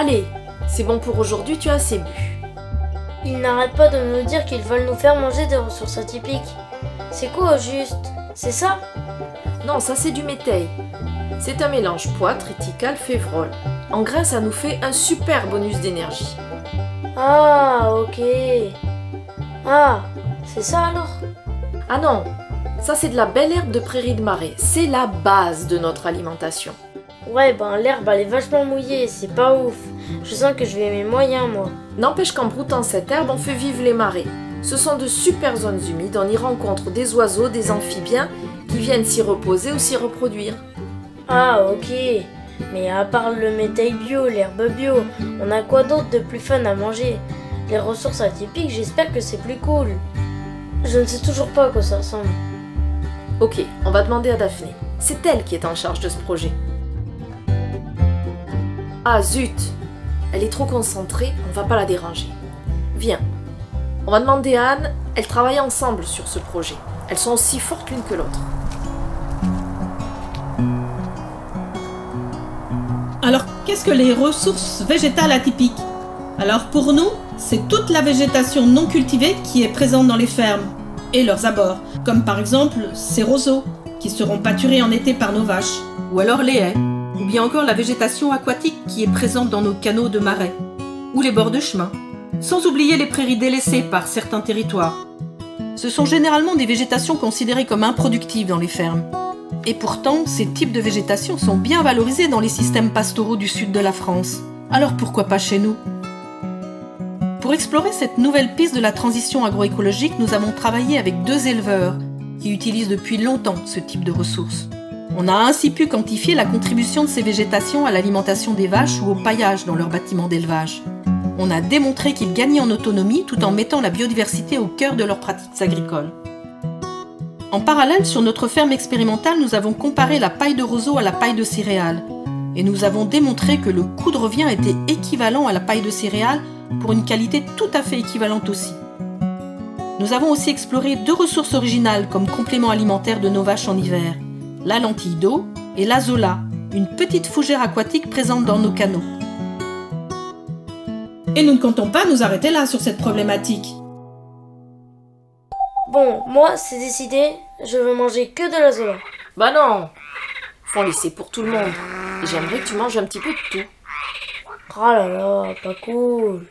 Allez, c'est bon pour aujourd'hui, tu as assez bu. Ils n'arrêtent pas de nous dire qu'ils veulent nous faire manger des ressources atypiques. C'est quoi au juste? C'est ça? Non, ça c'est du méteil. C'est un mélange pois, triticale, févrole. En grain, ça nous fait un super bonus d'énergie. Ah, ok. Ah, c'est ça alors? Ah non, ça c'est de la belle herbe de prairie de marais. C'est la base de notre alimentation. Ouais, ben l'herbe elle est vachement mouillée, c'est pas ouf. Je sens que je vais mes moyens, moi. N'empêche qu'en broutant cette herbe, on fait vivre les marais. Ce sont de super zones humides, on y rencontre des oiseaux, des amphibiens qui viennent s'y reposer ou s'y reproduire. Ah ok, mais à part le méteil bio, l'herbe bio, on a quoi d'autre de plus fun à manger? Les ressources atypiques, j'espère que c'est plus cool. Je ne sais toujours pas à quoi ça ressemble. Ok, on va demander à Daphné. C'est elle qui est en charge de ce projet. Ah zut! Elle est trop concentrée, on va pas la déranger. Viens, on va demander à Anne, elles travaillent ensemble sur ce projet. Elles sont aussi fortes l'une que l'autre. Alors, qu'est-ce que les ressources végétales atypiques? Alors pour nous, c'est toute la végétation non cultivée qui est présente dans les fermes et leurs abords, comme par exemple ces roseaux, qui seront pâturés en été par nos vaches. Ou alors les haies. Ou bien encore la végétation aquatique qui est présente dans nos canaux de marais, ou les bords de chemin, sans oublier les prairies délaissées par certains territoires. Ce sont généralement des végétations considérées comme improductives dans les fermes. Et pourtant, ces types de végétation sont bien valorisés dans les systèmes pastoraux du sud de la France. Alors pourquoi pas chez nous? Pour explorer cette nouvelle piste de la transition agroécologique, nous avons travaillé avec deux éleveurs qui utilisent depuis longtemps ce type de ressources. On a ainsi pu quantifier la contribution de ces végétations à l'alimentation des vaches ou au paillage dans leurs bâtiments d'élevage. On a démontré qu'ils gagnaient en autonomie tout en mettant la biodiversité au cœur de leurs pratiques agricoles. En parallèle, sur notre ferme expérimentale, nous avons comparé la paille de roseau à la paille de céréales. Et nous avons démontré que le coût de revient était équivalent à la paille de céréales pour une qualité tout à fait équivalente aussi. Nous avons aussi exploré deux ressources originales comme complément alimentaire de nos vaches en hiver. La lentille d'eau et l'azola, une petite fougère aquatique présente dans nos canaux. Et nous ne comptons pas nous arrêter là sur cette problématique. Bon, moi c'est décidé, je veux manger que de l'azola. Bah non, faut en laisser pour tout le monde. J'aimerais que tu manges un petit peu de tout. Oh là là, pas cool.